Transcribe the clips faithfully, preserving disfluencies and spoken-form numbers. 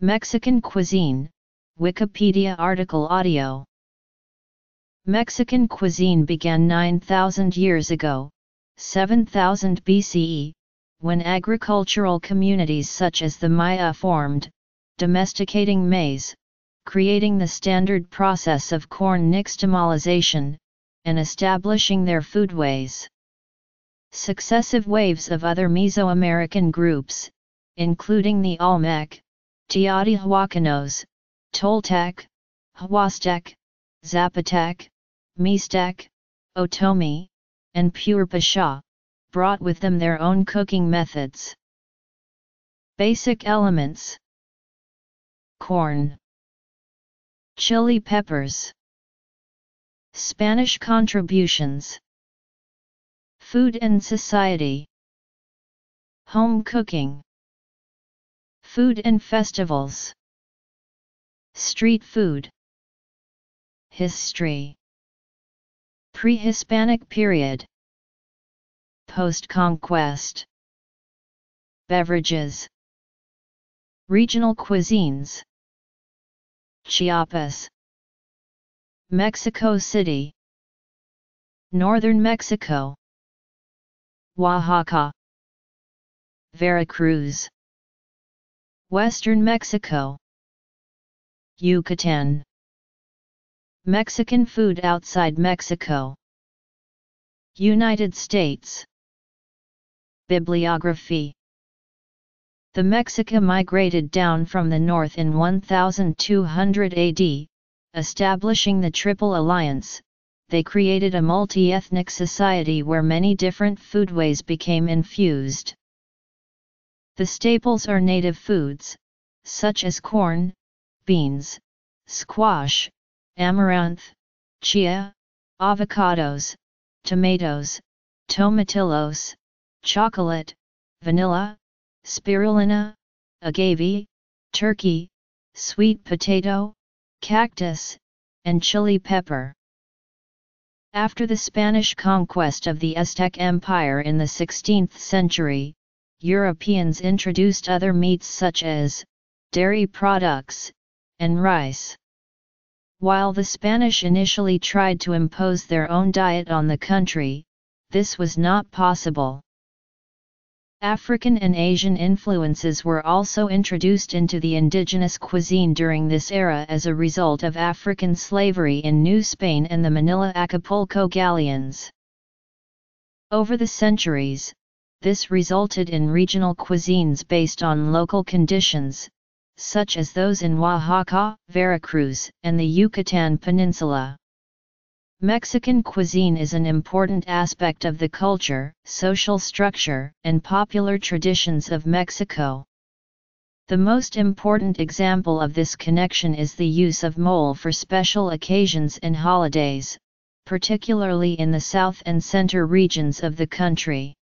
Mexican cuisine, Wikipedia article audio. Mexican cuisine began nine thousand years ago, seven thousand B C E, when agricultural communities such as the Maya formed, domesticating maize, creating the standard process of corn nixtamalization, and establishing their foodways. Successive waves of other Mesoamerican groups, including the Olmec, Teotihuacanos, Toltec, Huastec, Zapotec, Mixtec, Otomi, and Purépecha, brought with them their own cooking methods. Basic elements: corn, chili peppers, Spanish contributions, food and society, home cooking, food and festivals, street food, history, pre-Hispanic period, post-conquest, beverages, regional cuisines, Chiapas, Mexico City, northern Mexico, Oaxaca, Veracruz, western Mexico, Yucatan. Mexican food outside Mexico, United States. Bibliography. The Mexica migrated down from the north in one thousand two hundred A D, establishing the Triple Alliance. They created a multi-ethnic society where many different foodways became infused. The staples are native foods, such as corn, beans, squash, amaranth, chia, avocados, tomatoes, tomatillos, chocolate, vanilla, spirulina, agave, turkey, sweet potato, cactus, and chili pepper. After the Spanish conquest of the Aztec Empire in the sixteenth century, Europeans introduced other meats such as dairy products and rice. While the Spanish initially tried to impose their own diet on the country, this was not possible. African and Asian influences were also introduced into the indigenous cuisine during this era as a result of African slavery in New Spain and the Manila-Acapulco galleons. Over the centuries, this resulted in regional cuisines based on local conditions, such as those in Oaxaca, Veracruz, and the Yucatan Peninsula. Mexican cuisine is an important aspect of the culture, social structure, and popular traditions of Mexico. The most important example of this connection is the use of mole for special occasions and holidays, particularly in the south and center regions of the country.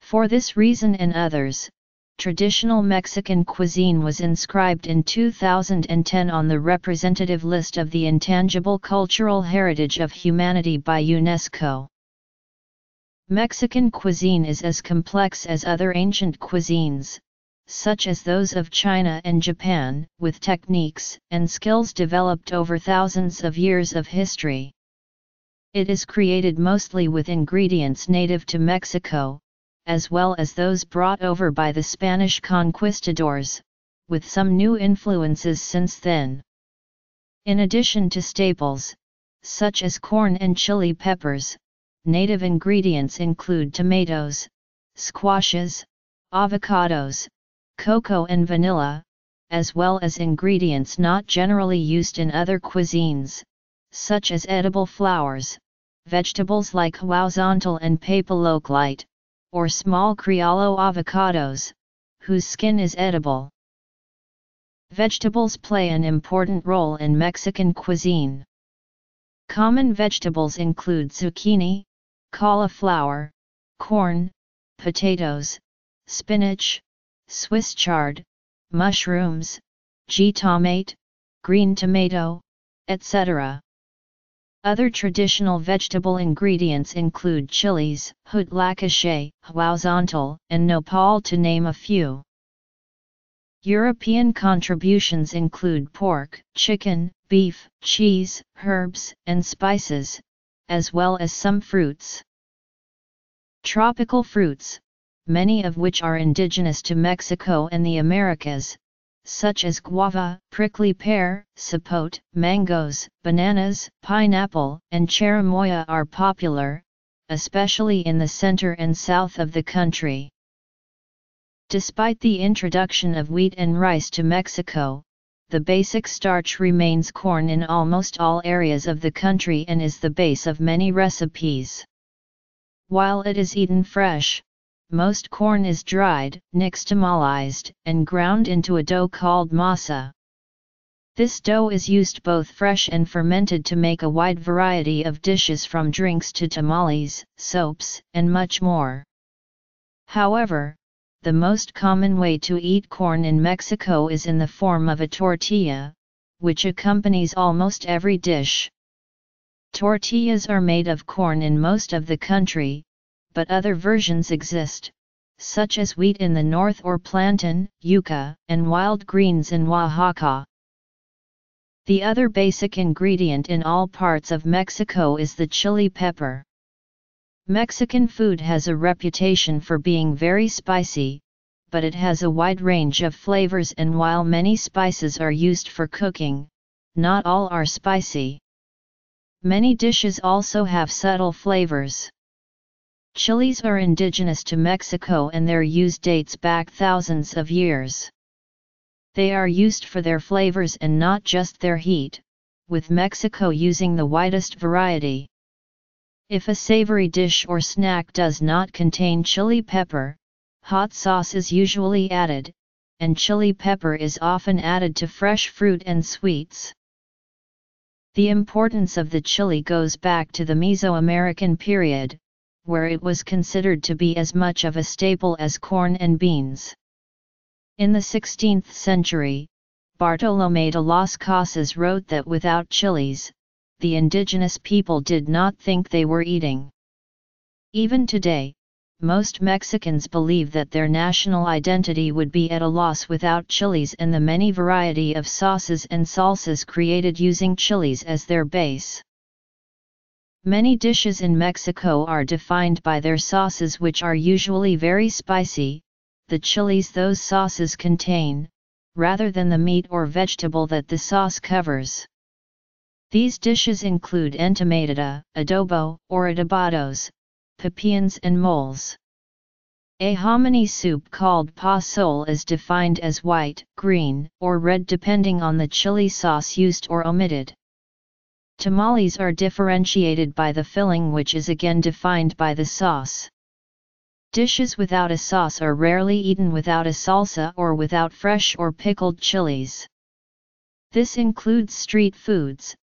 For this reason and others, traditional Mexican cuisine was inscribed in two thousand ten on the representative list of the Intangible Cultural Heritage of Humanity by UNESCO. Mexican cuisine is as complex as other ancient cuisines, such as those of China and Japan, with techniques and skills developed over thousands of years of history. It is created mostly with ingredients native to Mexico, as well as those brought over by the Spanish conquistadors, with some new influences since then. In addition to staples, such as corn and chili peppers, native ingredients include tomatoes, squashes, avocados, cocoa and vanilla, as well as ingredients not generally used in other cuisines, such as edible flowers, vegetables like horizontal and papaloclite, or small criollo avocados, whose skin is edible. Vegetables play an important role in Mexican cuisine. Common vegetables include zucchini, cauliflower, corn, potatoes, spinach, Swiss chard, mushrooms, jitomate, green tomato, et cetera. Other traditional vegetable ingredients include chilies, huitlacache, horizontal, and nopal, to name a few. European contributions include pork, chicken, beef, cheese, herbs, and spices, as well as some fruits. Tropical fruits, many of which are indigenous to Mexico and the Americas, such as guava, prickly pear, sapote, mangoes, bananas, pineapple, and cherimoya are popular, especially in the center and south of the country. Despite the introduction of wheat and rice to Mexico, the basic starch remains corn in almost all areas of the country and is the base of many recipes. While it is eaten fresh, most corn is dried, nixtamalized, and ground into a dough called masa. This dough is used both fresh and fermented to make a wide variety of dishes, from drinks to tamales, soaps, and much more. However, the most common way to eat corn in Mexico is in the form of a tortilla, which accompanies almost every dish. Tortillas are made of corn in most of the country, but other versions exist, such as wheat in the north or plantain, yuca, and wild greens in Oaxaca. The other basic ingredient in all parts of Mexico is the chili pepper. Mexican food has a reputation for being very spicy, but it has a wide range of flavors, and while many spices are used for cooking, not all are spicy. Many dishes also have subtle flavors. Chilies are indigenous to Mexico and their use dates back thousands of years. They are used for their flavors and not just their heat, with Mexico using the widest variety. If a savory dish or snack does not contain chili pepper, hot sauce is usually added, and chili pepper is often added to fresh fruit and sweets. The importance of the chili goes back to the Mesoamerican period, where it was considered to be as much of a staple as corn and beans. In the sixteenth century, Bartolomé de las Casas wrote that without chilies, the indigenous people did not think they were eating. Even today, most Mexicans believe that their national identity would be at a loss without chilies and the many variety of sauces and salsas created using chilies as their base. Many dishes in Mexico are defined by their sauces, which are usually very spicy, the chilies those sauces contain, rather than the meat or vegetable that the sauce covers. These dishes include entamadita, adobo, or adobados, pepins and moles. A hominy soup called pozole is defined as white, green, or red depending on the chili sauce used or omitted. Tamales are differentiated by the filling, which is again defined by the sauce. Dishes without a sauce are rarely eaten without a salsa or without fresh or pickled chilies. This includes street foods,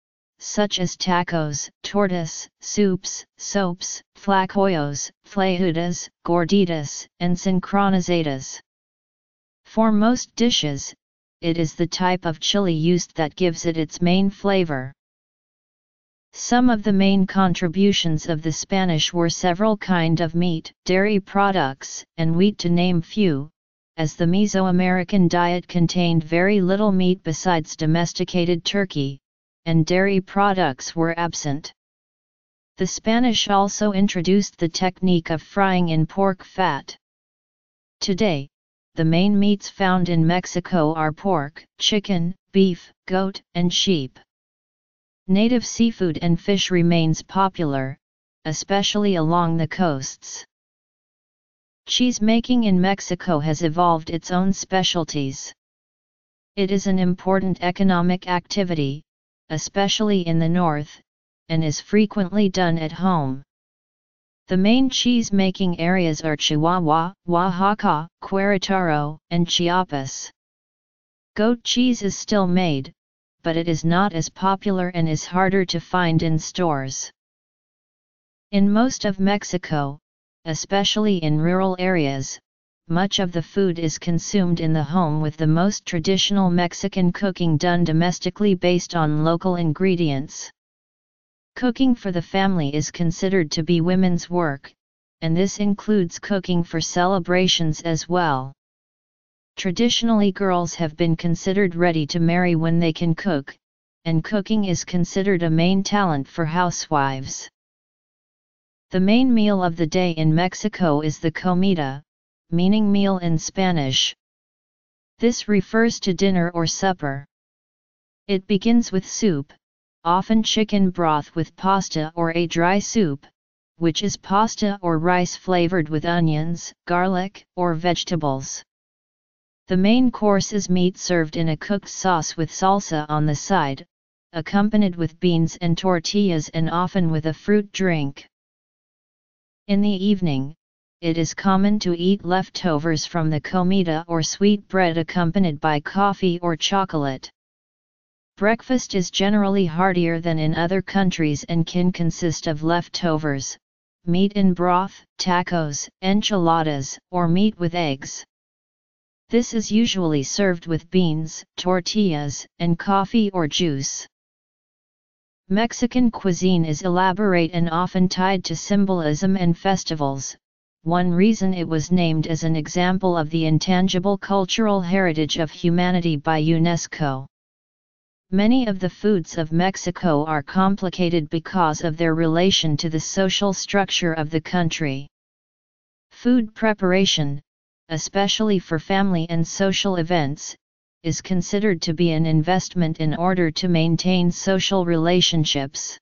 such as tacos, tortas, soups, soaps, tlacoyos, tlayudas, gorditas, and sincronizadas. For most dishes, it is the type of chili used that gives it its main flavor. Some of the main contributions of the Spanish were several kinds of meat, dairy products, and wheat, to name few, as the Mesoamerican diet contained very little meat besides domesticated turkey, and dairy products were absent. The Spanish also introduced the technique of frying in pork fat. Today, the main meats found in Mexico are pork, chicken, beef, goat, and sheep. Native seafood and fish remains popular, especially along the coasts. Cheese making in Mexico has evolved its own specialties. It is an important economic activity, especially in the north, and is frequently done at home. The main cheese-making areas are Chihuahua, Oaxaca, Querétaro, and Chiapas. Goat cheese is still made, but it is not as popular and is harder to find in stores. In most of Mexico, especially in rural areas, much of the food is consumed in the home, with the most traditional Mexican cooking done domestically based on local ingredients. Cooking for the family is considered to be women's work, and this includes cooking for celebrations as well. Traditionally, girls have been considered ready to marry when they can cook, and cooking is considered a main talent for housewives. The main meal of the day in Mexico is the comida, meaning meal in Spanish. This refers to dinner or supper. It begins with soup, often chicken broth with pasta or a dry soup, which is pasta or rice flavored with onions, garlic, or vegetables. The main course is meat served in a cooked sauce with salsa on the side, accompanied with beans and tortillas and often with a fruit drink. In the evening, it is common to eat leftovers from the comida or sweet bread accompanied by coffee or chocolate. Breakfast is generally heartier than in other countries and can consist of leftovers, meat in broth, tacos, enchiladas, or meat with eggs. This is usually served with beans, tortillas, and coffee or juice. Mexican cuisine is elaborate and often tied to symbolism and festivals, one reason it was named as an example of the intangible cultural heritage of humanity by UNESCO. Many of the foods of Mexico are complicated because of their relation to the social structure of the country. Food preparation, especially for family and social events, is considered to be an investment in order to maintain social relationships.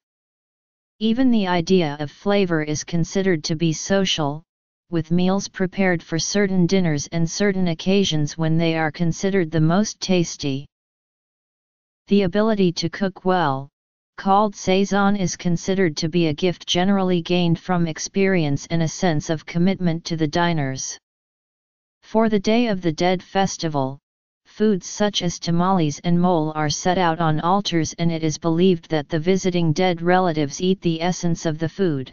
Even the idea of flavor is considered to be social, with meals prepared for certain dinners and certain occasions when they are considered the most tasty. The ability to cook well, called sazón, is considered to be a gift generally gained from experience and a sense of commitment to the diners. For the Day of the Dead festival, foods such as tamales and mole are set out on altars, and it is believed that the visiting dead relatives eat the essence of the food.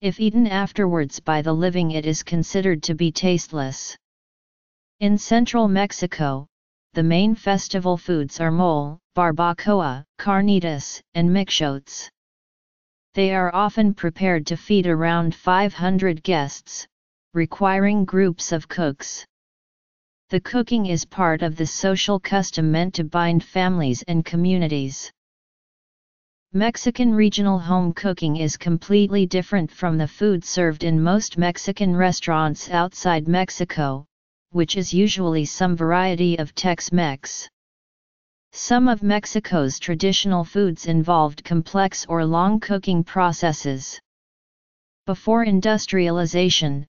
If eaten afterwards by the living, it is considered to be tasteless. In central Mexico, the main festival foods are mole, barbacoa, carnitas, and mixotes. They are often prepared to feed around five hundred guests, requiring groups of cooks. The cooking is part of the social custom meant to bind families and communities. Mexican regional home cooking is completely different from the food served in most Mexican restaurants outside Mexico, which is usually some variety of Tex-Mex. Some of Mexico's traditional foods involved complex or long cooking processes. Before industrialization,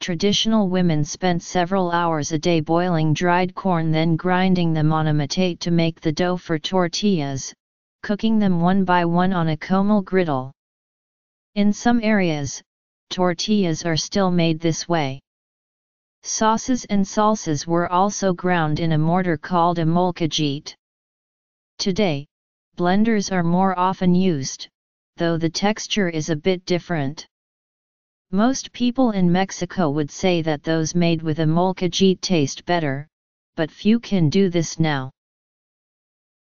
traditional women spent several hours a day boiling dried corn, then grinding them on a metate to make the dough for tortillas, cooking them one by one on a comal griddle. In some areas, tortillas are still made this way. Sauces and salsas were also ground in a mortar called a molcajete. Today, blenders are more often used, though the texture is a bit different. Most people in Mexico would say that those made with a molcajete taste better, but few can do this now.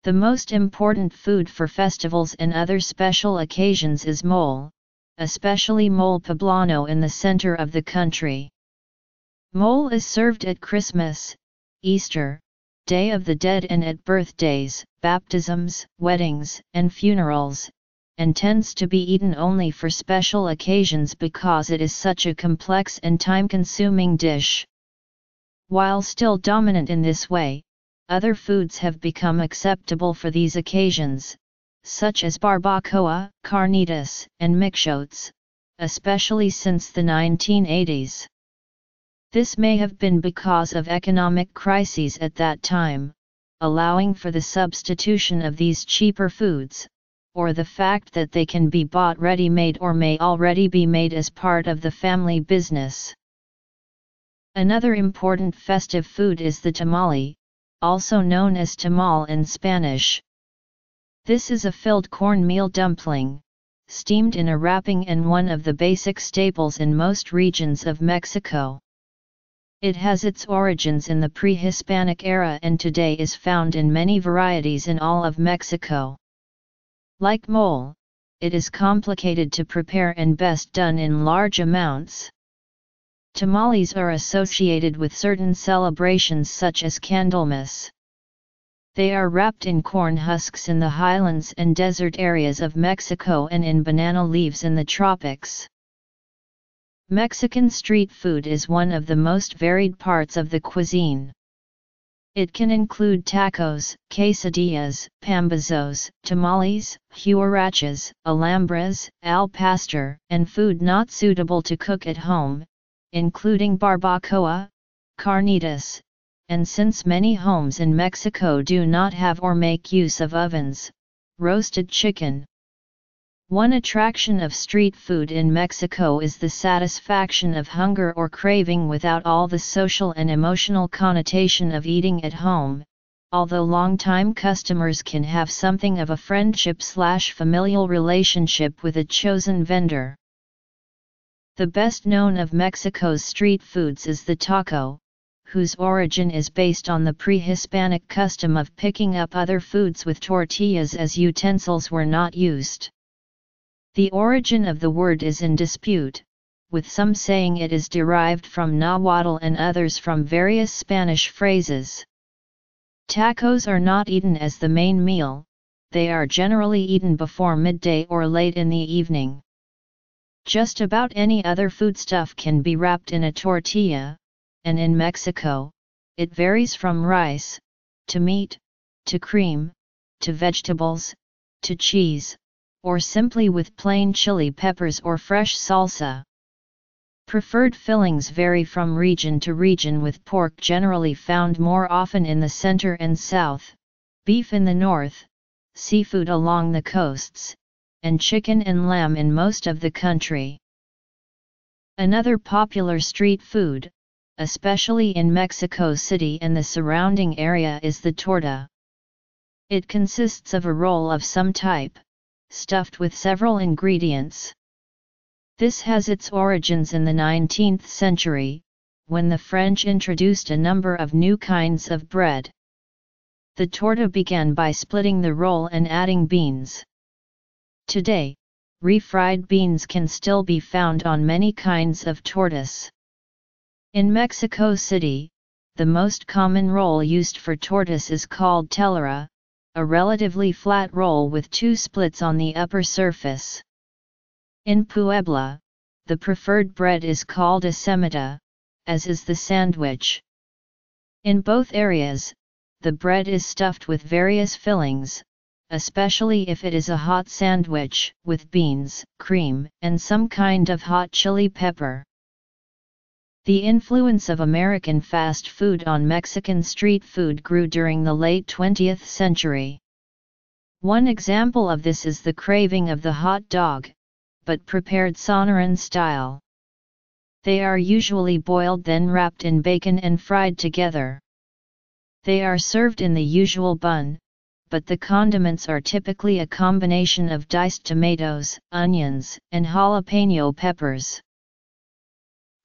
The most important food for festivals and other special occasions is mole, especially mole poblano in the center of the country. Mole is served at Christmas, Easter, Day of the Dead, and at birthdays, baptisms, weddings, and funerals, and tends to be eaten only for special occasions because it is such a complex and time-consuming dish. While still dominant in this way, other foods have become acceptable for these occasions, such as barbacoa, carnitas, and mixotes, especially since the nineteen eighties. This may have been because of economic crises at that time, allowing for the substitution of these cheaper foods, or the fact that they can be bought ready-made or may already be made as part of the family business. Another important festive food is the tamale, also known as tamal in Spanish. This is a filled cornmeal dumpling, steamed in a wrapping, and one of the basic staples in most regions of Mexico. It has its origins in the pre-Hispanic era and today is found in many varieties in all of Mexico. Like mole, it is complicated to prepare and best done in large amounts. tamales are associated with certain celebrations such as Candlemas. They are wrapped in corn husks in the highlands and desert areas of Mexico and in banana leaves in the tropics. Mexican street food is one of the most varied parts of the cuisine. It can include tacos, quesadillas, pambazos, tamales, huarachas, alambras, al pastor, and food not suitable to cook at home, including barbacoa, carnitas, and since many homes in Mexico do not have or make use of ovens, roasted chicken. One attraction of street food in Mexico is the satisfaction of hunger or craving without all the social and emotional connotation of eating at home, although long-time customers can have something of a friendship-slash-familial relationship with a chosen vendor. The best known of Mexico's street foods is the taco, whose origin is based on the pre-Hispanic custom of picking up other foods with tortillas as utensils were not used. The origin of the word is in dispute, with some saying it is derived from Nahuatl and others from various Spanish phrases. Tacos are not eaten as the main meal, they are generally eaten before midday or late in the evening. Just about any other foodstuff can be wrapped in a tortilla, and in Mexico, it varies from rice, to meat, to cream, to vegetables, to cheese, or simply with plain chili peppers or fresh salsa. Preferred fillings vary from region to region, with pork generally found more often in the center and south, beef in the north, seafood along the coasts, and chicken and lamb in most of the country. Another popular street food, especially in Mexico City and the surrounding area, is the torta. It consists of a roll of some type, stuffed with several ingredients. This has its origins in the nineteenth century, when the French introduced a number of new kinds of bread. The torta began by splitting the roll and adding beans. Today, refried beans can still be found on many kinds of tortas. In Mexico City, the most common roll used for tortas is called telera, a relatively flat roll with two splits on the upper surface. In Puebla, the preferred bread is called a semita, as is the sandwich. In both areas, the bread is stuffed with various fillings, especially if it is a hot sandwich, with beans, cream, and some kind of hot chili pepper. The influence of American fast food on Mexican street food grew during the late twentieth century. One example of this is the craving of the hot dog, but prepared Sonoran style. They are usually boiled, then wrapped in bacon and fried together. They are served in the usual bun, but the condiments are typically a combination of diced tomatoes, onions, and jalapeno peppers.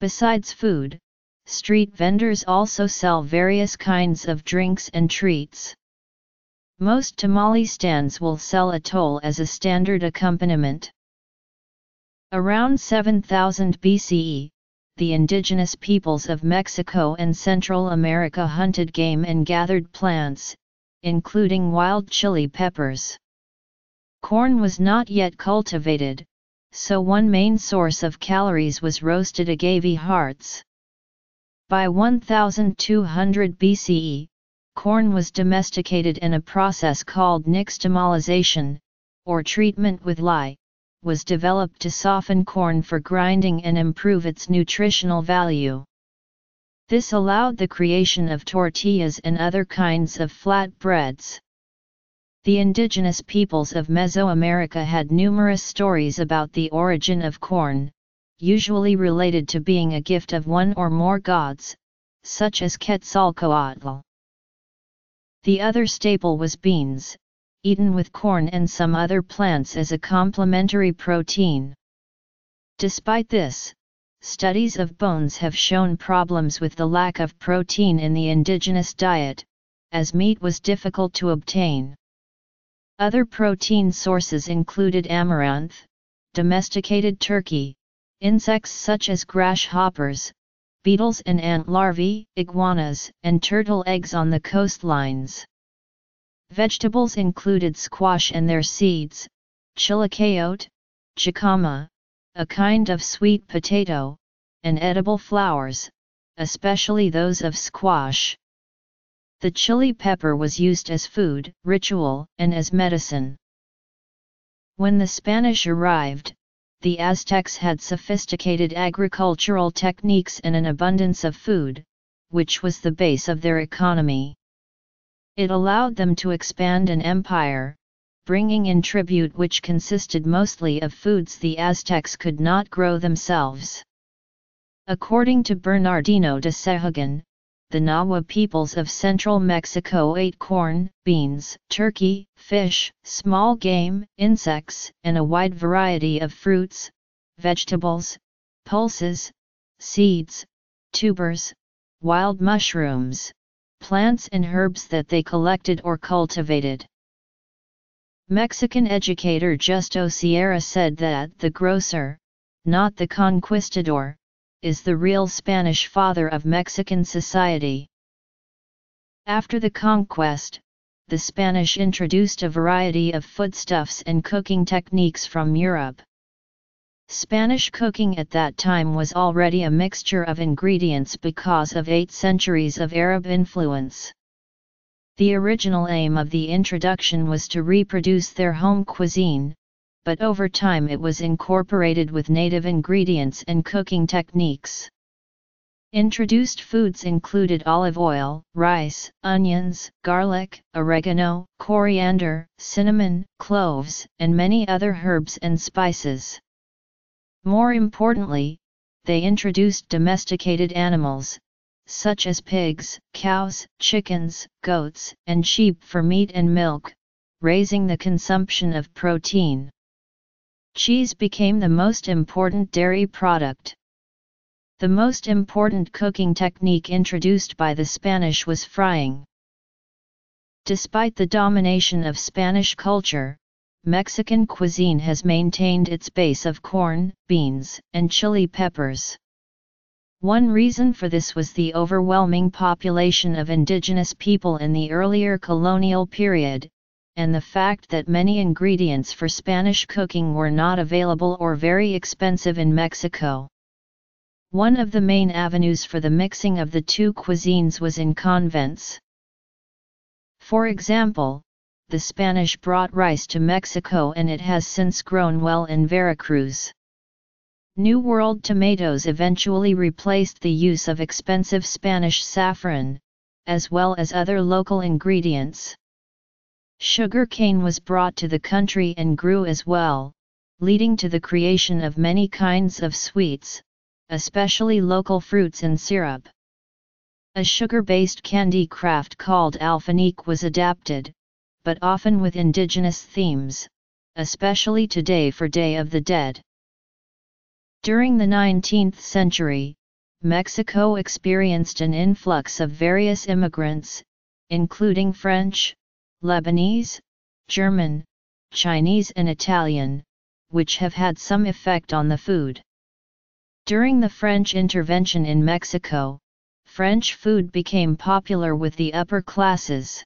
Besides food, street vendors also sell various kinds of drinks and treats. Most tamale stands will sell atole as a standard accompaniment. Around seven thousand B C E, the indigenous peoples of Mexico and Central America hunted game and gathered plants, including wild chili peppers. Corn was not yet cultivated, so one main source of calories was roasted agave hearts. By twelve hundred B C E, corn was domesticated and a process called nixtamalization, or treatment with lye, was developed to soften corn for grinding and improve its nutritional value. This allowed the creation of tortillas and other kinds of flat breads. The indigenous peoples of Mesoamerica had numerous stories about the origin of corn, usually related to being a gift of one or more gods, such as Quetzalcoatl. The other staple was beans, eaten with corn and some other plants as a complementary protein. Despite this, studies of bones have shown problems with the lack of protein in the indigenous diet, as meat was difficult to obtain. Other protein sources included amaranth, domesticated turkey, insects such as grasshoppers, beetles and ant larvae, iguanas, and turtle eggs on the coastlines. Vegetables included squash and their seeds, chilacayote, jicama, a kind of sweet potato, and edible flowers, especially those of squash. The chili pepper was used as food, ritual, and as medicine. When the Spanish arrived, the Aztecs had sophisticated agricultural techniques and an abundance of food, which was the base of their economy. It allowed them to expand an empire, bringing in tribute which consisted mostly of foods the Aztecs could not grow themselves. According to Bernardino de Sahagún, the Nahua peoples of central Mexico ate corn, beans, turkey, fish, small game, insects, and a wide variety of fruits, vegetables, pulses, seeds, tubers, wild mushrooms, plants and herbs that they collected or cultivated. Mexican educator Justo Sierra said that the grocer, not the conquistador, is the real Spanish father of Mexican society. After the conquest, the Spanish introduced a variety of foodstuffs and cooking techniques from Europe. Spanish cooking at that time was already a mixture of ingredients because of eight centuries of Arab influence. The original aim of the introduction was to reproduce their home cuisine, but over time it was incorporated with native ingredients and cooking techniques. Introduced foods included olive oil, rice, onions, garlic, oregano, coriander, cinnamon, cloves, and many other herbs and spices. More importantly, they introduced domesticated animals, such as pigs, cows, chickens, goats, and sheep for meat and milk, raising the consumption of protein. Cheese became the most important dairy product. The most important cooking technique introduced by the Spanish was frying. Despite the domination of Spanish culture, Mexican cuisine has maintained its base of corn, beans, and chili peppers. One reason for this was the overwhelming population of indigenous people in the earlier colonial period, and the fact that many ingredients for Spanish cooking were not available or very expensive in Mexico. One of the main avenues for the mixing of the two cuisines was in convents. For example, the Spanish brought rice to Mexico and it has since grown well in Veracruz. New World tomatoes eventually replaced the use of expensive Spanish saffron, as well as other local ingredients. Sugar cane was brought to the country and grew as well, leading to the creation of many kinds of sweets, especially local fruits and syrup. A sugar-based candy craft called alfanique was adapted, but often with indigenous themes, especially today for Day of the Dead. During the nineteenth century, Mexico experienced an influx of various immigrants, including French, Lebanese, German, Chinese and Italian, which have had some effect on the food. During the French intervention in Mexico, French food became popular with the upper classes.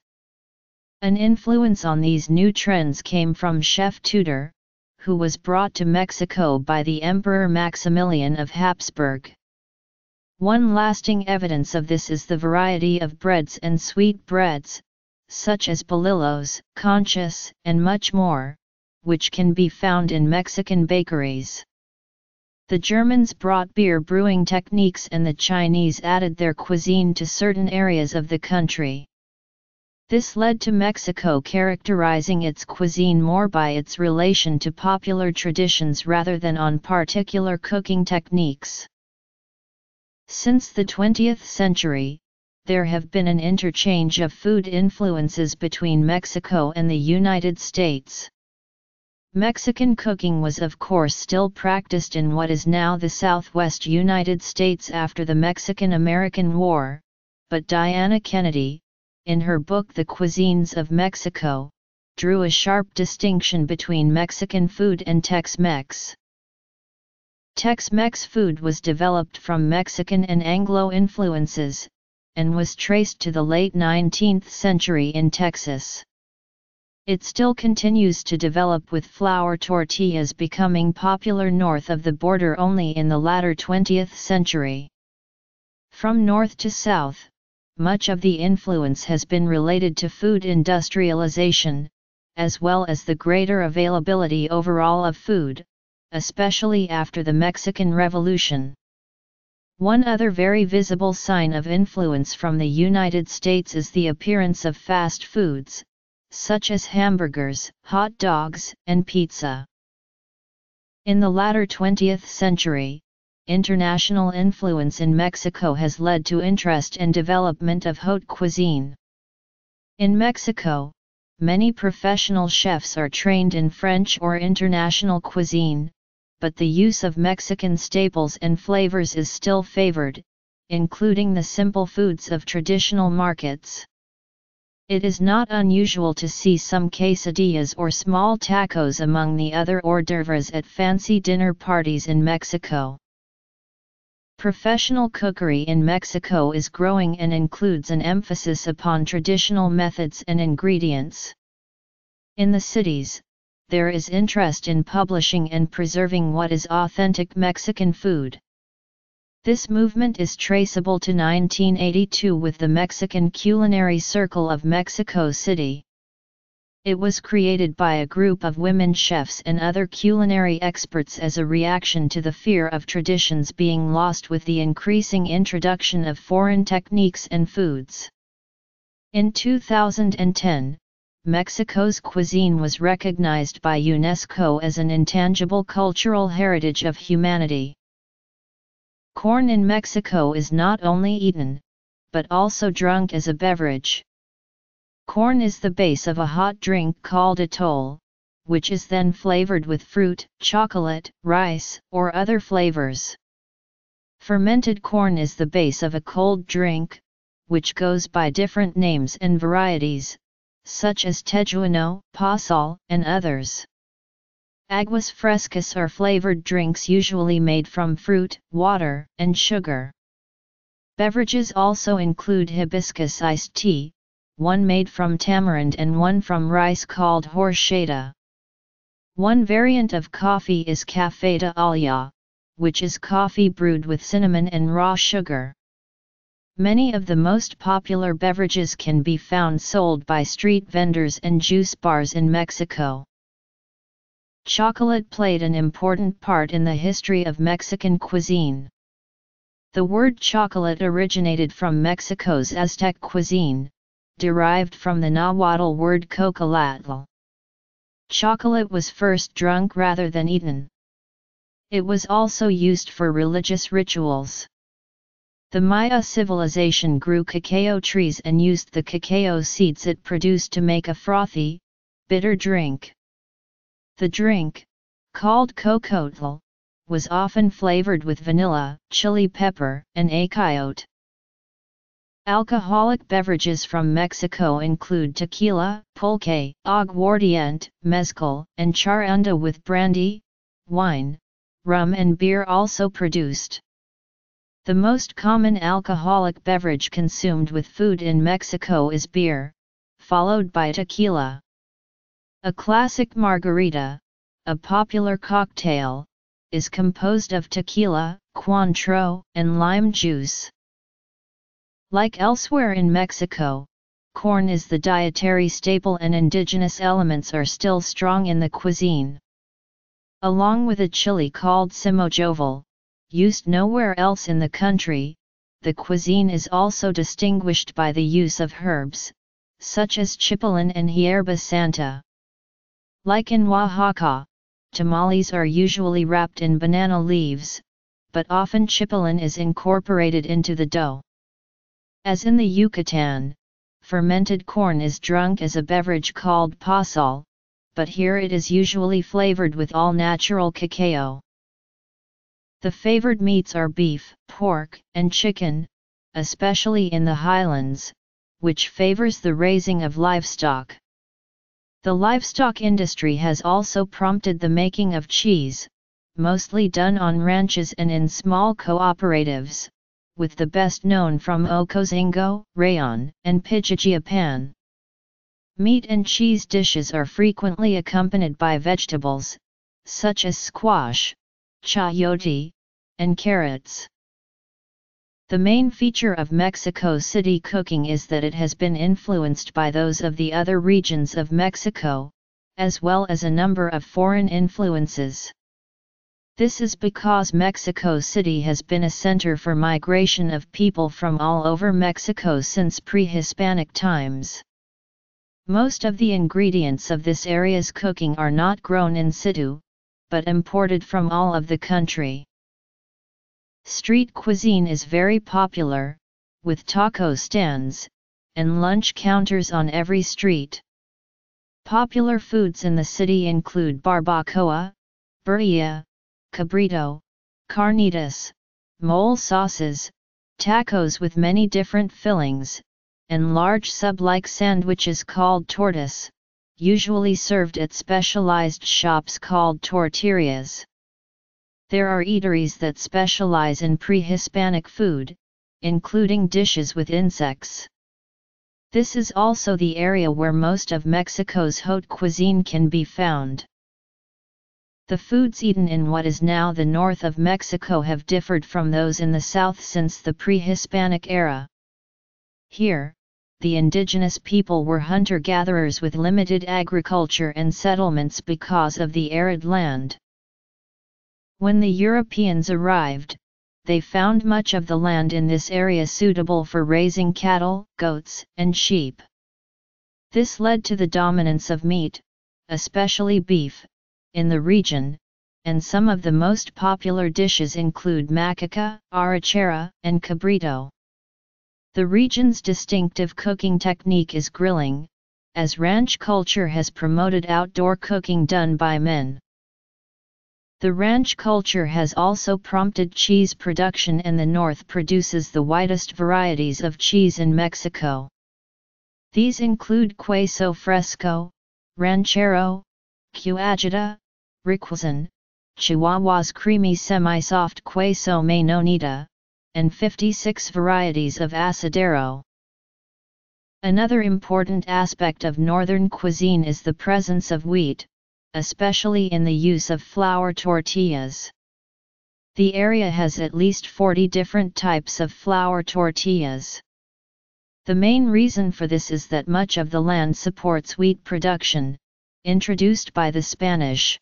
An influence on these new trends came from Chef Tudor, who was brought to Mexico by the Emperor Maximilian of Habsburg. One lasting evidence of this is the variety of breads and sweetbreads, such as bolillos, conchas, and much more, which can be found in Mexican bakeries. The Germans brought beer brewing techniques and the Chinese added their cuisine to certain areas of the country. This led to Mexico characterizing its cuisine more by its relation to popular traditions rather than on particular cooking techniques. Since the twentieth century, there have been an interchange of food influences between Mexico and the United States. Mexican cooking was of course still practiced in what is now the Southwest United States after the Mexican-American War, but Diana Kennedy, in her book The Cuisines of Mexico, drew a sharp distinction between Mexican food and Tex-Mex. Tex-Mex food was developed from Mexican and Anglo influences, and was traced to the late nineteenth century in Texas. It still continues to develop, with flour tortillas becoming popular north of the border only in the latter twentieth century. From north to south, much of the influence has been related to food industrialization, as well as the greater availability overall of food, especially after the Mexican Revolution. One other very visible sign of influence from the United States is the appearance of fast foods, such as hamburgers, hot dogs, and pizza. In the latter twentieth century, international influence in Mexico has led to interest and development of haute cuisine. In Mexico, many professional chefs are trained in French or international cuisine, but the use of Mexican staples and flavors is still favored, including the simple foods of traditional markets. It is not unusual to see some quesadillas or small tacos among the other hors d'oeuvres at fancy dinner parties in Mexico. Professional cookery in Mexico is growing and includes an emphasis upon traditional methods and ingredients. In the cities, there is interest in publishing and preserving what is authentic Mexican food. This movement is traceable to nineteen eighty-two with the Mexican Culinary Circle of Mexico City. It was created by a group of women chefs and other culinary experts as a reaction to the fear of traditions being lost with the increasing introduction of foreign techniques and foods. In two thousand ten, Mexico's cuisine was recognized by UNESCO as an intangible cultural heritage of humanity. Corn in Mexico is not only eaten, but also drunk as a beverage. Corn is the base of a hot drink called atole, which is then flavored with fruit, chocolate, rice, or other flavors. Fermented corn is the base of a cold drink, which goes by different names and varieties, such as tejuino, pozole, and others. Aguas frescas are flavored drinks usually made from fruit, water, and sugar. Beverages also include hibiscus iced tea, one made from tamarind and one from rice called horchata. One variant of coffee is cafeta olla, which is coffee brewed with cinnamon and raw sugar. Many of the most popular beverages can be found sold by street vendors and juice bars in Mexico. Chocolate played an important part in the history of Mexican cuisine. The word chocolate originated from Mexico's Aztec cuisine, derived from the Nahuatl word cocolatl. Chocolate was first drunk rather than eaten. It was also used for religious rituals. The Maya civilization grew cacao trees and used the cacao seeds it produced to make a frothy, bitter drink. The drink, called cocotl, was often flavored with vanilla, chili pepper, and achiote. Alcoholic beverages from Mexico include tequila, pulque, aguardiente, mezcal, and charanda with brandy, wine, rum and beer also produced. The most common alcoholic beverage consumed with food in Mexico is beer, followed by tequila. A classic margarita, a popular cocktail, is composed of tequila, Cointreau, and lime juice. Like elsewhere in Mexico, corn is the dietary staple and indigenous elements are still strong in the cuisine. Along with a chili called simojoval, used nowhere else in the country, the cuisine is also distinguished by the use of herbs, such as chipilin and hierba santa. Like in Oaxaca, tamales are usually wrapped in banana leaves, but often chipilin is incorporated into the dough. As in the Yucatan, fermented corn is drunk as a beverage called pozole, but here it is usually flavored with all-natural cacao. The favored meats are beef, pork, and chicken, especially in the highlands, which favors the raising of livestock. The livestock industry has also prompted the making of cheese, mostly done on ranches and in small cooperatives, with the best known from Ocosingo, Rayon, and Pichichiapan. Meat and cheese dishes are frequently accompanied by vegetables, such as squash, chayote, and carrots. The main feature of Mexico City cooking is that it has been influenced by those of the other regions of Mexico, as well as a number of foreign influences. This is because Mexico City has been a center for migration of people from all over Mexico since pre-Hispanic times. Most of the ingredients of this area's cooking are not grown in situ, but imported from all of the country. Street cuisine is very popular, with taco stands and lunch counters on every street. Popular foods in the city include barbacoa, birria, cabrito, carnitas, mole sauces, tacos with many different fillings, and large sub-like sandwiches called tortas, usually served at specialized shops called torterias. There are eateries that specialize in pre-Hispanic food, including dishes with insects. This is also the area where most of Mexico's haute cuisine can be found. The foods eaten in what is now the north of Mexico have differed from those in the south since the pre-Hispanic era. Here, the indigenous people were hunter-gatherers with limited agriculture and settlements because of the arid land. When the Europeans arrived, they found much of the land in this area suitable for raising cattle, goats, and sheep. This led to the dominance of meat, especially beef, in the region, and some of the most popular dishes include machaca, arrachera, and cabrito. The region's distinctive cooking technique is grilling, as ranch culture has promoted outdoor cooking done by men. The ranch culture has also prompted cheese production, and the north produces the widest varieties of cheese in Mexico. These include queso fresco, ranchero, cuajada, Riquelson, Chihuahua's creamy semi-soft queso menonita, and fifty-six varieties of asadero. Another important aspect of northern cuisine is the presence of wheat, especially in the use of flour tortillas. The area has at least forty different types of flour tortillas. The main reason for this is that much of the land supports wheat production, introduced by the Spanish.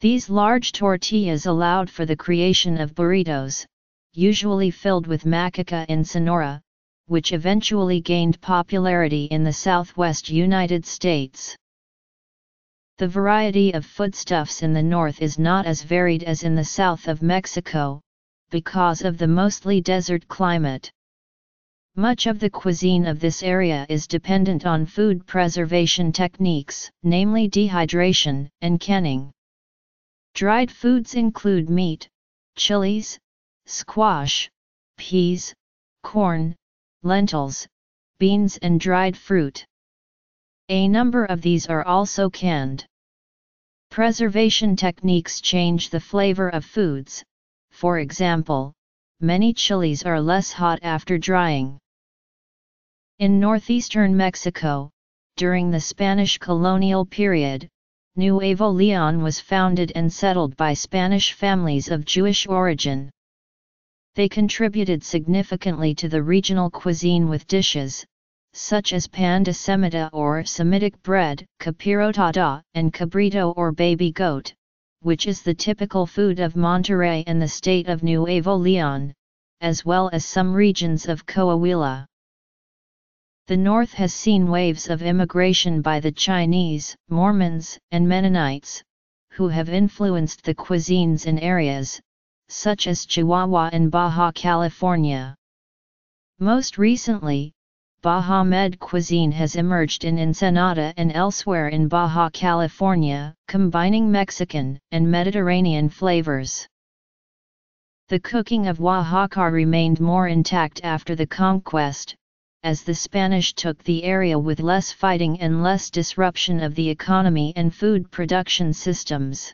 These large tortillas allowed for the creation of burritos, usually filled with machaca in Sonora, which eventually gained popularity in the southwest United States. The variety of foodstuffs in the north is not as varied as in the south of Mexico, because of the mostly desert climate. Much of the cuisine of this area is dependent on food preservation techniques, namely dehydration and canning. Dried foods include meat, chilies, squash, peas, corn, lentils, beans, and dried fruit. A number of these are also canned. Preservation techniques change the flavor of foods. For example, many chilies are less hot after drying. In northeastern Mexico, during the Spanish colonial period, Nuevo León was founded and settled by Spanish families of Jewish origin. They contributed significantly to the regional cuisine with dishes, such as pan de semita or Semitic bread, capirotada, and cabrito or baby goat, which is the typical food of Monterrey and the state of Nuevo León, as well as some regions of Coahuila. The north has seen waves of immigration by the Chinese, Mormons, and Mennonites, who have influenced the cuisines in areas such as Chihuahua and Baja California. Most recently, Baja Med cuisine has emerged in Ensenada and elsewhere in Baja California, combining Mexican and Mediterranean flavors. The cooking of Oaxaca remained more intact after the conquest, as the Spanish took the area with less fighting and less disruption of the economy and food production systems.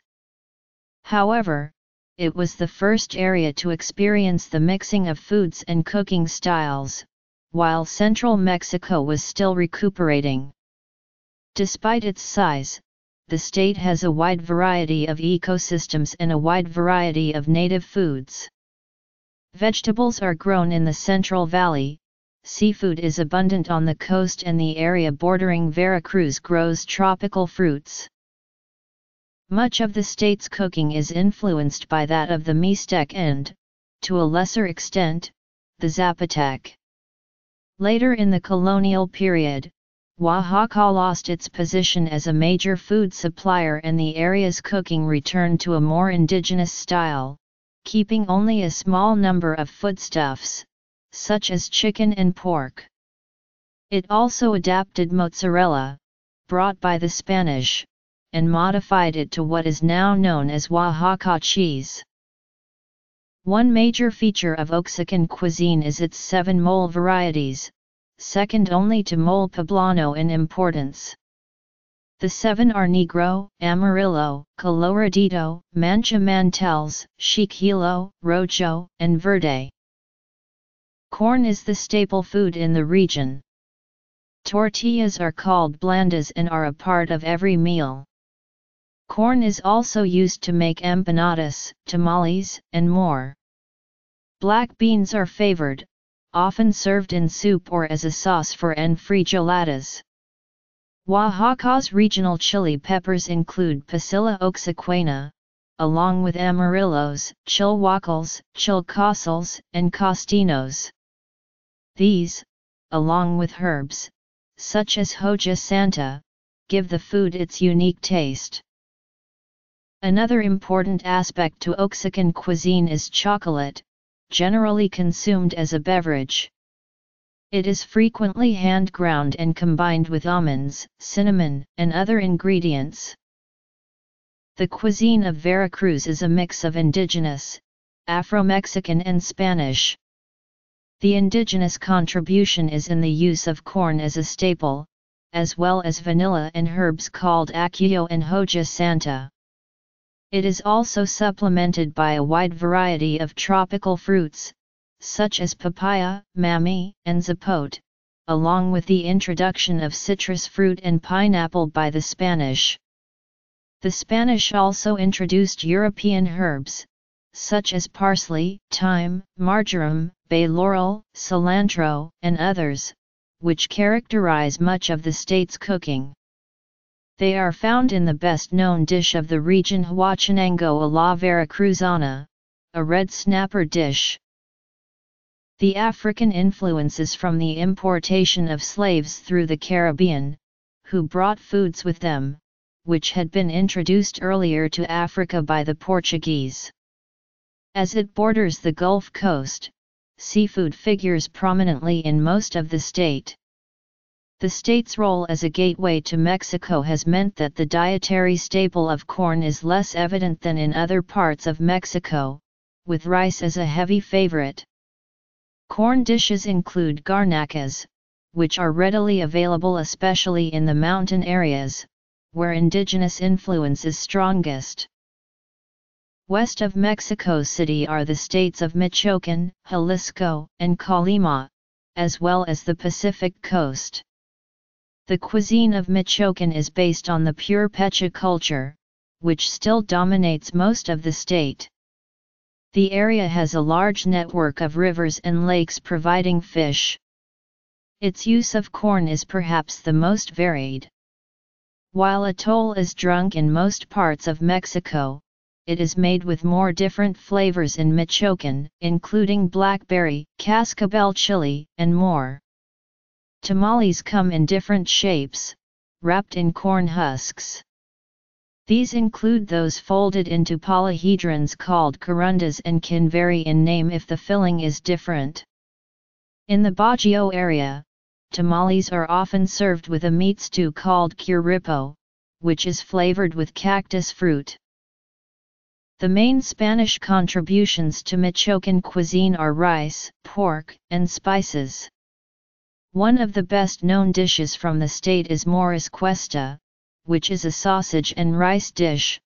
However, it was the first area to experience the mixing of foods and cooking styles, while central Mexico was still recuperating. Despite its size, the state has a wide variety of ecosystems and a wide variety of native foods. Vegetables are grown in the Central Valley, seafood is abundant on the coast, and the area bordering Veracruz grows tropical fruits. Much of the state's cooking is influenced by that of the Mixtec and, to a lesser extent, the Zapotec. Later in the colonial period, Oaxaca lost its position as a major food supplier and the area's cooking returned to a more indigenous style, keeping only a small number of foodstuffs, such as chicken and pork. It also adapted mozzarella, brought by the Spanish, and modified it to what is now known as Oaxaca cheese. One major feature of Oaxacan cuisine is its seven mole varieties, second only to mole poblano in importance. The seven are Negro, Amarillo, Coloradito, Mancha Mantels, Chiquillo, Rojo, and Verde. Corn is the staple food in the region. Tortillas are called blandas and are a part of every meal. Corn is also used to make empanadas, tamales, and more. Black beans are favored, often served in soup or as a sauce for enfrijoladas. Oaxaca's regional chili peppers include Pasilla oaxaqueña, along with Amarillos, Chilhuacals, Chilcosals, and Costinos. These, along with herbs, such as Hoja Santa, give the food its unique taste. Another important aspect to Oaxacan cuisine is chocolate, generally consumed as a beverage. It is frequently hand-ground and combined with almonds, cinnamon, and other ingredients. The cuisine of Veracruz is a mix of indigenous, Afro-Mexican and Spanish. The indigenous contribution is in the use of corn as a staple, as well as vanilla and herbs called aguillo and Hoja Santa. It is also supplemented by a wide variety of tropical fruits, such as papaya, mamey, and zapote, along with the introduction of citrus fruit and pineapple by the Spanish. The Spanish also introduced European herbs, such as parsley, thyme, marjoram, bay laurel, cilantro, and others, which characterize much of the state's cooking. They are found in the best-known dish of the region, huachinango a la veracruzana, a red snapper dish. The African influence is from the importation of slaves through the Caribbean, who brought foods with them, which had been introduced earlier to Africa by the Portuguese. As it borders the Gulf Coast, seafood figures prominently in most of the state. The state's role as a gateway to Mexico has meant that the dietary staple of corn is less evident than in other parts of Mexico, with rice as a heavy favorite. Corn dishes include garnacas, which are readily available especially in the mountain areas, where indigenous influence is strongest. West of Mexico City are the states of Michoacán, Jalisco, and Colima, as well as the Pacific Coast. The cuisine of Michoacán is based on the Purépecha culture, which still dominates most of the state. The area has a large network of rivers and lakes providing fish. Its use of corn is perhaps the most varied. While atole is drunk in most parts of Mexico, it is made with more different flavors in Michoacán, including blackberry, cascabel chili, and more. Tamales come in different shapes, wrapped in corn husks. These include those folded into polyhedrons called corundas and can vary in name if the filling is different. In the Bajío area, tamales are often served with a meat stew called churripo, which is flavored with cactus fruit. The main Spanish contributions to Michoacan cuisine are rice, pork, and spices. One of the best-known dishes from the state is morisqueta, which is a sausage and rice dish,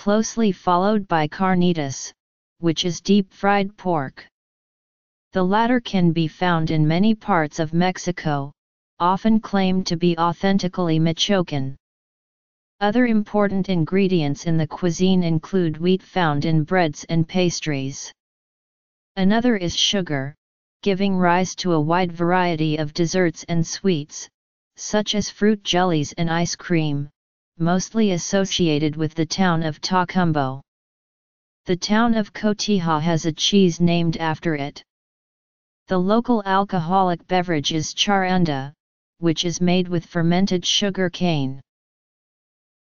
closely followed by carnitas, which is deep-fried pork. The latter can be found in many parts of Mexico, often claimed to be authentically Michoacan. Other important ingredients in the cuisine include wheat found in breads and pastries. Another is sugar, giving rise to a wide variety of desserts and sweets, such as fruit jellies and ice cream, mostly associated with the town of Tacumbo. The town of Cotija has a cheese named after it. The local alcoholic beverage is charanda, which is made with fermented sugar cane.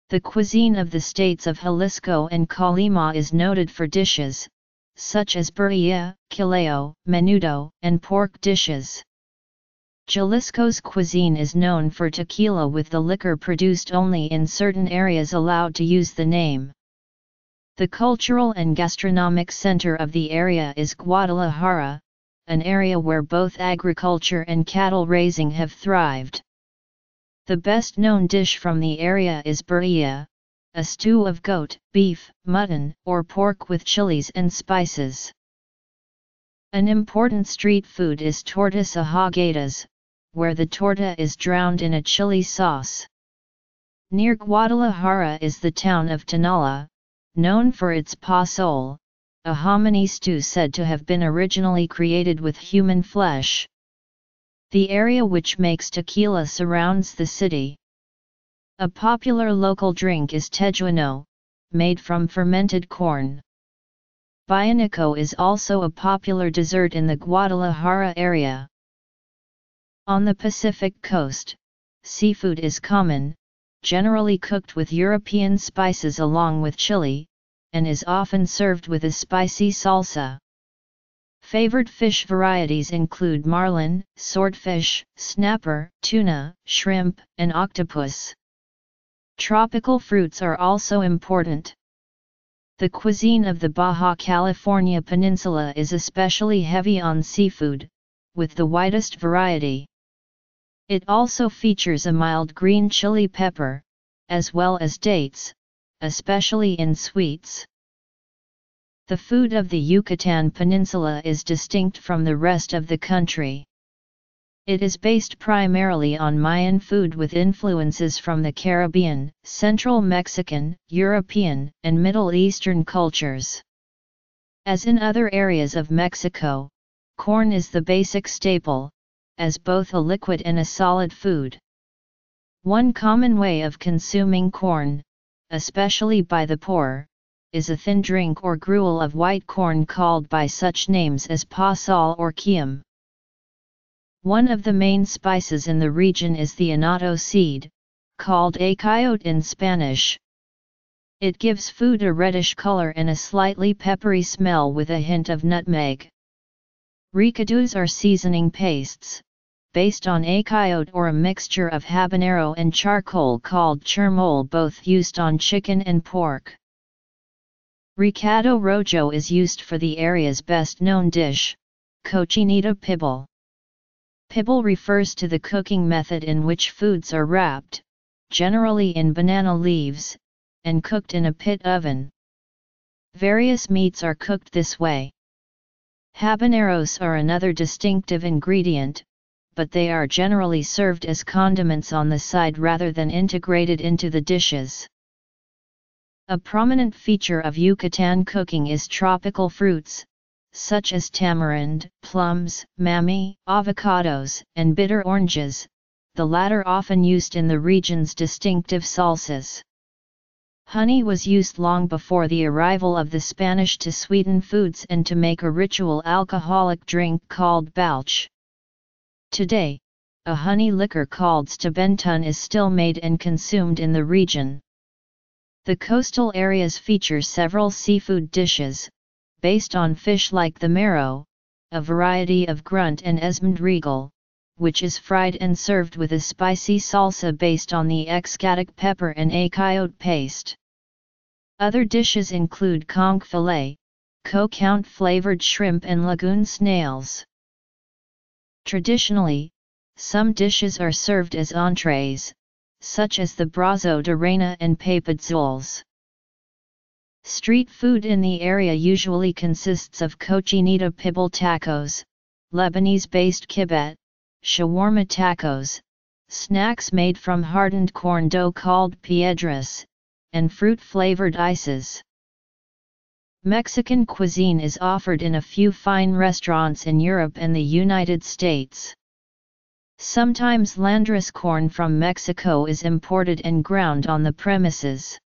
The cuisine of the states of Jalisco and Colima is noted for dishes, such as birria, quileo, menudo, and pork dishes. Jalisco's cuisine is known for tequila, with the liquor produced only in certain areas allowed to use the name. The cultural and gastronomic center of the area is Guadalajara, an area where both agriculture and cattle raising have thrived. The best-known dish from the area is birria, a stew of goat, beef, mutton, or pork with chilies and spices. An important street food is tortas ahogadas, where the torta is drowned in a chili sauce. Near Guadalajara is the town of Tinala, known for its pozole, a hominy stew said to have been originally created with human flesh. The area which makes tequila surrounds the city. A popular local drink is tejuino, made from fermented corn. Bayanico is also a popular dessert in the Guadalajara area. On the Pacific coast, seafood is common, generally cooked with European spices along with chili, and is often served with a spicy salsa. Favored fish varieties include marlin, swordfish, snapper, tuna, shrimp, and octopus. Tropical fruits are also important. The cuisine of the Baja California Peninsula is especially heavy on seafood, with the widest variety. It also features a mild green chili pepper, as well as dates, especially in sweets. The food of the Yucatan Peninsula is distinct from the rest of the country. It is based primarily on Mayan food with influences from the Caribbean, Central Mexican, European, and Middle Eastern cultures. As in other areas of Mexico, corn is the basic staple, as both a liquid and a solid food. One common way of consuming corn, especially by the poor, is a thin drink or gruel of white corn called by such names as pozole or quium. One of the main spices in the region is the annatto seed, called achiote in Spanish. It gives food a reddish color and a slightly peppery smell with a hint of nutmeg. Ricadus are seasoning pastes, based on achiote or a mixture of habanero and charcoal called chirmol, both used on chicken and pork. Ricado rojo is used for the area's best-known dish, cochinita pibil. Pibil refers to the cooking method in which foods are wrapped, generally in banana leaves, and cooked in a pit oven. Various meats are cooked this way. Habaneros are another distinctive ingredient, but they are generally served as condiments on the side rather than integrated into the dishes. A prominent feature of Yucatan cooking is tropical fruits, such as tamarind, plums, mamey, avocados, and bitter oranges, the latter often used in the region's distinctive salsas. Honey was used long before the arrival of the Spanish to sweeten foods and to make a ritual alcoholic drink called bauche. Today, a honey liquor called stebentun is still made and consumed in the region. The coastal areas feature several seafood dishes, based on fish like the marrow, a variety of grunt and esmidrigal, which is fried and served with a spicy salsa based on the exotic pepper and achiote paste. Other dishes include conch fillet, coconut flavored shrimp, and lagoon snails. Traditionally, some dishes are served as entrees, such as the brazo de reina and papadzules. Street food in the area usually consists of cochinita pibil tacos, Lebanese-based kibbeh, shawarma tacos, snacks made from hardened corn dough called piedras, and fruit-flavored ices. Mexican cuisine is offered in a few fine restaurants in Europe and the United States. Sometimes Landras corn from Mexico is imported and ground on the premises.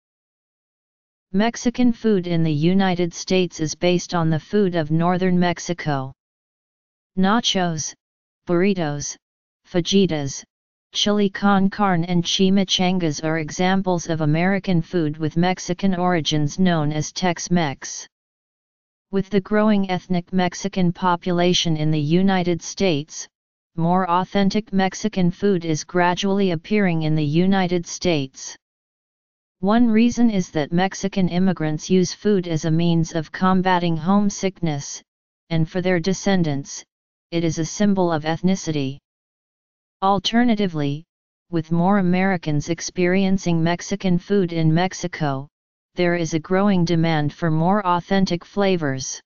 Mexican food in the United States is based on the food of northern Mexico. Nachos, burritos, fajitas, chili con carne and chimichangas are examples of American food with Mexican origins known as Tex-Mex. With the growing ethnic Mexican population in the United States, more authentic Mexican food is gradually appearing in the United States. One reason is that Mexican immigrants use food as a means of combating homesickness, and for their descendants, it is a symbol of ethnicity. Alternatively, with more Americans experiencing Mexican food in Mexico, there is a growing demand for more authentic flavors.